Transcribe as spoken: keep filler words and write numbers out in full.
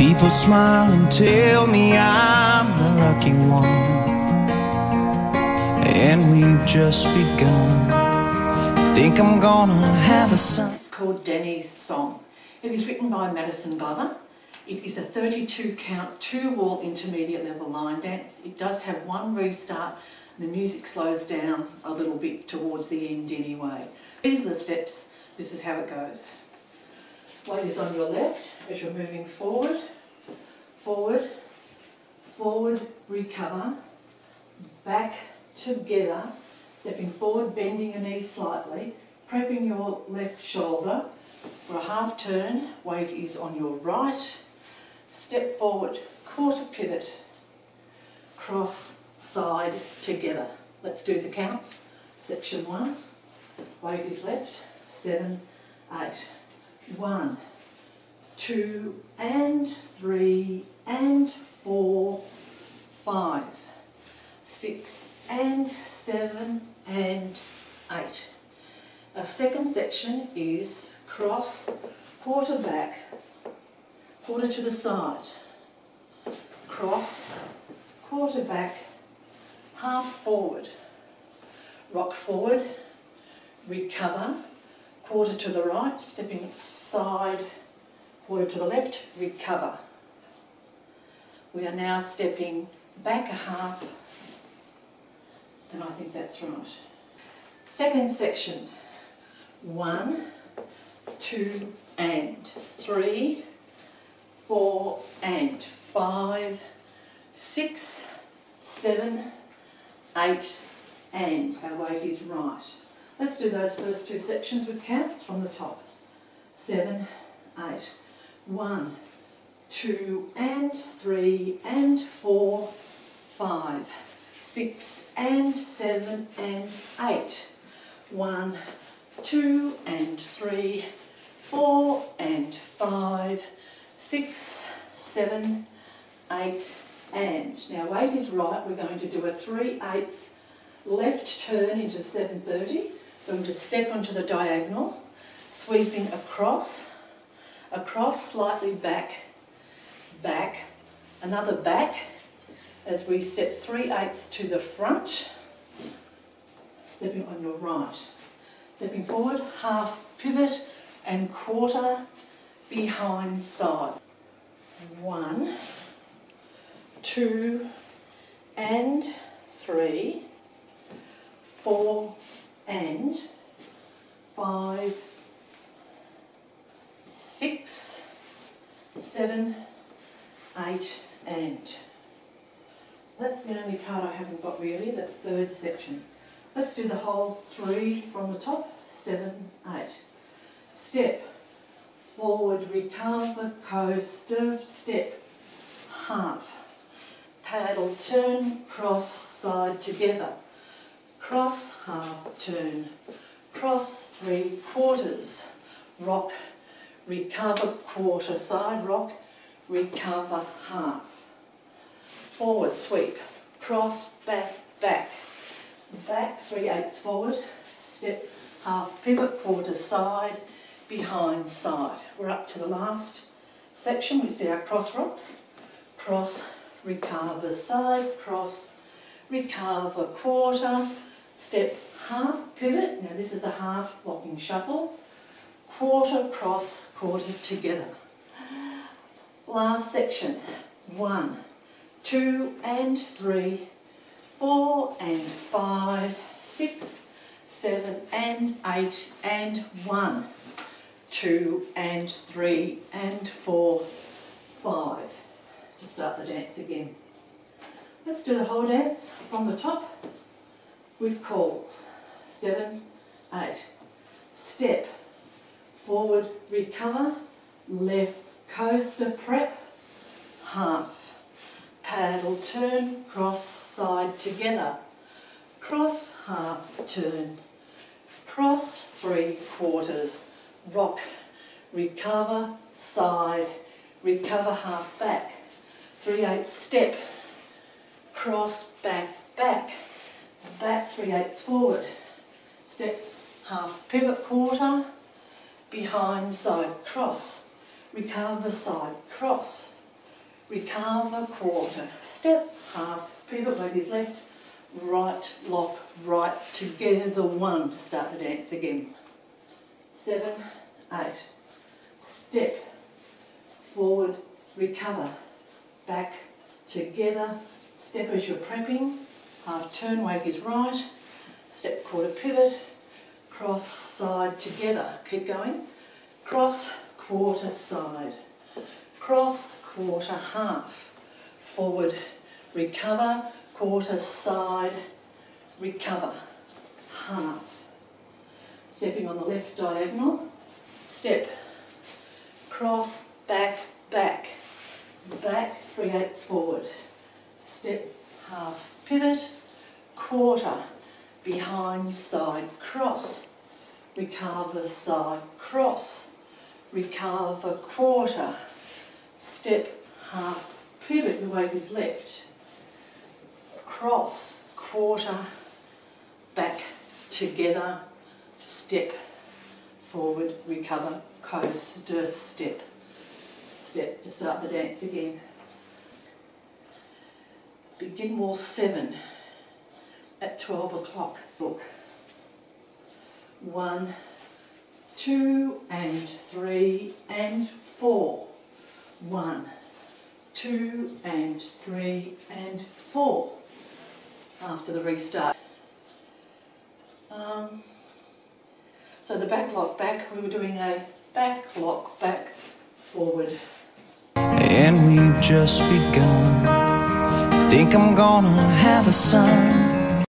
People smile and tell me I'm the lucky one, and we've just begun. I think I'm gonna have a son. This is called Danny's Song. It is written by Maddison Glover. It is a thirty-two count, two-wall intermediate level line dance. It does have one restart. The music slows down a little bit towards the end anyway. These are the steps. This is how it goes. Weight is on your left as you're moving forward, forward, forward, recover, back together, stepping forward, bending your knees slightly, prepping your left shoulder for a half turn. Weight is on your right, step forward, quarter pivot, cross side together. Let's do the counts. Section one, weight is left, seven, eight. One, two, and three, and four, five, six, and seven, and eight. Our second section is cross, quarter back, quarter to the side, cross, quarter back, half forward, rock forward, recover, quarter to the right, stepping side, quarter to the left, recover. We are now stepping back a half, and I think that's right. Second section, one, two, and three, four, and five, six, seven, eight, and our weight is right. Let's do those first two sections with counts from the top. Seven, eight, one, two, and three, and four, five, six, and seven, and eight. One, two, and three, four, and five, six, seven, eight, and now weight is right. We're going to do a three-eighths left turn into seven thirty. So we'll just step onto the diagonal, sweeping across, across, slightly back, back, another back, as we step three-eighths to the front, stepping on your right. Stepping forward, half pivot, and quarter behind side. One, two, and three, four, and five, six, seven, eight, and. That's the only part I haven't got really, that third section. Let's do the whole three from the top, seven, eight. Step, forward, recover, coaster, step, half. Paddle, turn, cross, side together. Cross, half, turn, cross, three quarters, rock, recover, quarter, side, rock, recover, half. Forward, sweep, cross, back, back, back, three-eighths forward, step, half, pivot, quarter, side, behind, side. We're up to the last section. We see our cross rocks, cross, recover, side, cross, recover, quarter, step, half, pivot. Now this is a half locking shuffle. Quarter, cross, quarter, together. Last section. One, two, and three, four, and five, six, seven, and eight, and one, two, and three, and four, five. To start the dance again. Let's do the whole dance from the top with calls. Seven, eight. Step, forward, recover, left, coaster, prep, half. Paddle, turn, cross, side, together. Cross, half, turn. Cross, three quarters. Rock, recover, side, recover, half, back. Three-eighths, step. Cross, back, back, back, three-eighths forward, step, half, pivot, quarter, behind, side, cross, recover, side, cross, Recalve a quarter. Step, half, pivot both left, right, lock, right, together one to start the dance again. Seven, eight. Step, forward, recover, back, together, step as you're prepping, half turn, weight is right, step quarter pivot, cross side together, keep going, cross quarter side, cross quarter half, forward, recover, quarter side, recover, half, stepping on the left diagonal, step, cross, back, back, back, three eighths forward, step, half, pivot, quarter, behind, side, cross, recalve a side, cross, recalve a quarter, step, half, pivot, your weight is left, cross, quarter, back, together, step, forward, recover, coaster, step, step to start the dance again. Begin wall seven at twelve o'clock. Book one, two, and three, and four. One, two, and three, and four. After the restart. Um, so the back lock back, we were doing a back lock back forward. And we've just begun. Think I'm gonna have a son.